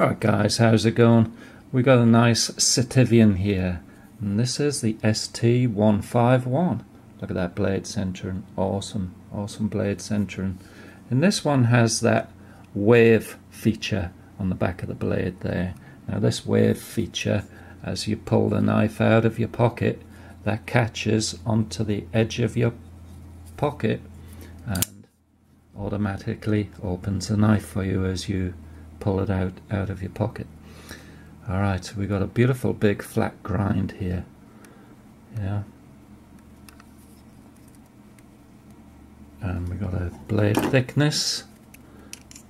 Alright guys, how's it going? We got a nice Sitivian here, and this is the ST151. Look at that blade centering, awesome, awesome blade centering. And this one has that wave feature on the back of the blade there. Now this wave feature, as you pull the knife out of your pocket, that catches onto the edge of your pocket and automatically opens the knife for you as you pull it out of your pocket. Alright, so we got a beautiful big flat grind here. Yeah. And we got a blade thickness.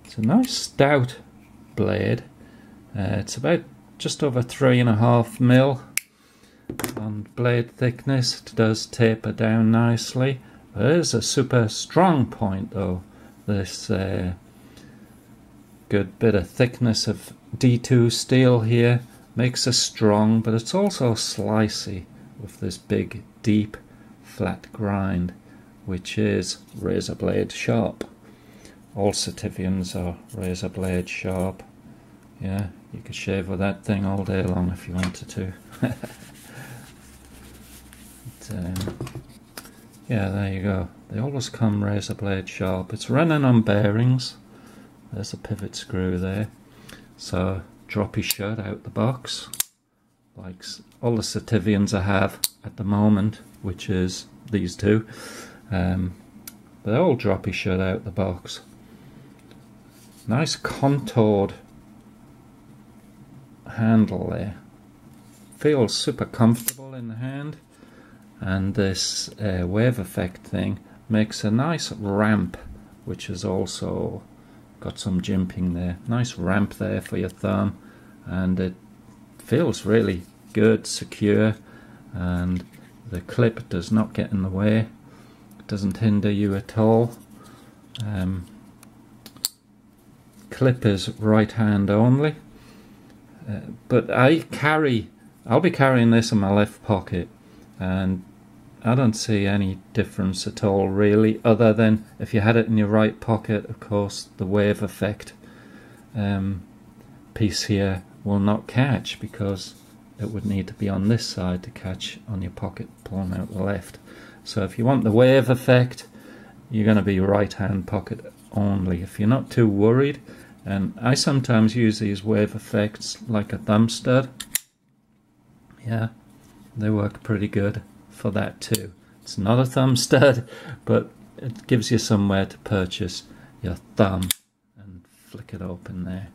It's a nice stout blade. It's about just over 3.5 mil on blade thickness. It does taper down nicely. There is a super strong point though. This good bit of thickness of D2 steel here makes us strong, but it's also slicey with this big deep flat grind, which is razor blade sharp. All Sitivians are razor blade sharp. Yeah, you could shave with that thing all day long if you wanted to. But, yeah, there you go. They always come razor blade sharp. It's running on bearings. There's a pivot screw there. So drop your shirt out the box, like all the Sitivians I have at the moment, which is these two. They all drop your shirt out the box. Nice contoured handle there. Feels super comfortable in the hand. And this wave effect thing makes a nice ramp, which is also got some jimping there. Nice ramp there for your thumb, and it feels really good, secure, and the clip does not get in the way. It doesn't hinder you at all. Clip is right hand only, but I'll be carrying this in my left pocket, and I don't see any difference at all really, other than if you had it in your right pocket, of course the wave effect piece here will not catch, because it would need to be on this side to catch on your pocket pulling out the left. So if you want the wave effect, you're going to be right hand pocket only. If you're not too worried, and I sometimes use these wave effects like a thumb stud, yeah, they work pretty good for that too. It's not a thumb stud, but it gives you somewhere to purchase your thumb and flick it open there.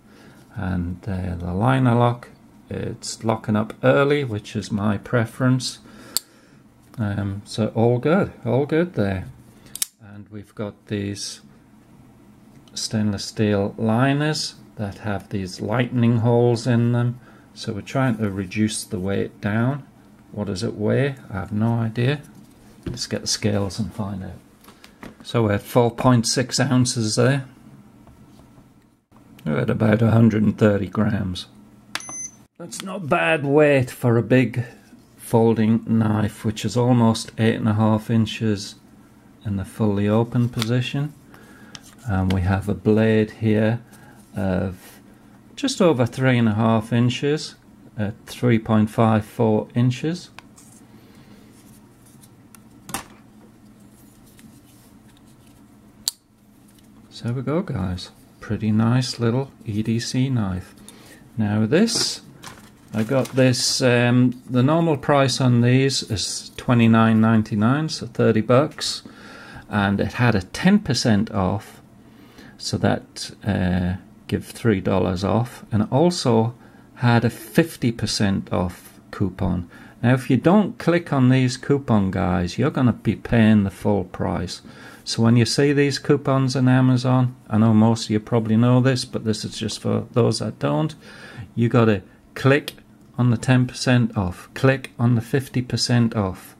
And the liner lock, it's locking up early, which is my preference. So all good there. And we've got these stainless steel liners that have these lightning holes in them, so we're trying to reduce the weight down. What does it weigh? I have no idea. Let's get the scales and find out. So we're at 4.6 ounces there. We're at about 130 grams. That's not bad weight for a big folding knife, which is almost 8.5 inches in the fully open position. And we have a blade here of just over 3.5 inches. At 3.54 inches. So we go guys, pretty nice little EDC knife. Now this, I got this, the normal price on these is $29.99, so 30 bucks, and it had a 10% off, so that give $3 off, and also had a 50% off coupon. Now if you don't click on these coupon guys, you're going to be paying the full price. So when you see these coupons on Amazon, I know most of you probably know this, but this is just for those that don't, you got to click on the 10% off, click on the 50% off,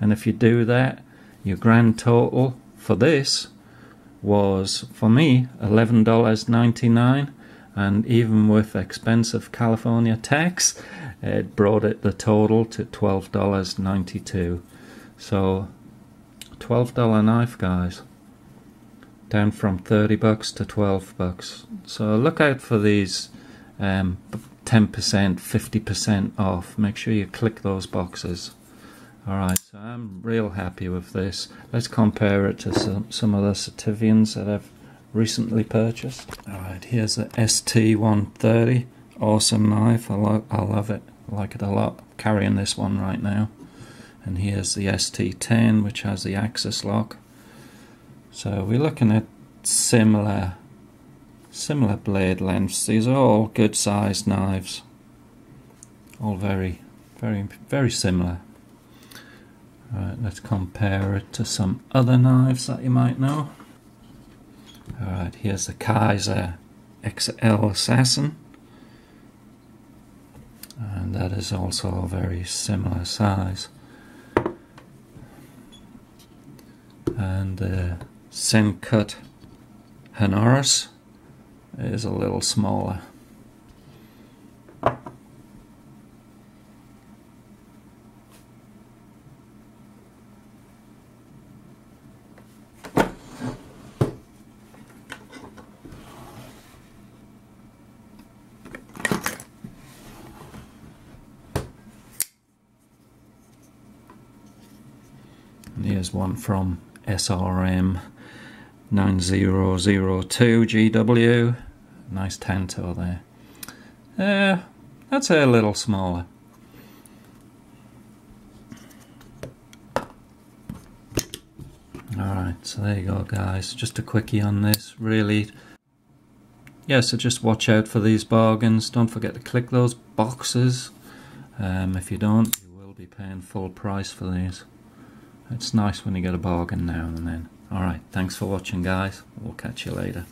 and if you do that, your grand total for this was, for me, $11.99. And even with expensive California tax, it brought the total to $12.92. So $12 knife guys, down from 30 bucks to 12 bucks. So look out for these 10%, 50% off. Make sure you click those boxes. Alright, so I'm real happy with this. Let's compare it to some other Sitivians that I've recently purchased. Alright, here's the ST130. Awesome knife. I love it. I like it a lot. I'm carrying this one right now. And here's the ST10, which has the axis lock. So we're looking at similar blade lengths. These are all good sized knives. All very, very similar. Alright, let's compare it to some other knives that you might know. Alright, here's the Kaiser XL Assassin. And that is also a very similar size. And the Sencut Hanaris is a little smaller. And here's one from SRM9002GW. Nice tanto there. I'd say a little smaller. Alright, so there you go guys, just a quickie on this really. Yeah, so just watch out for these bargains. Don't forget to click those boxes. If you don't, you will be paying full price for these. It's nice when you get a bargain now and then. Alright, thanks for watching guys. We'll catch you later.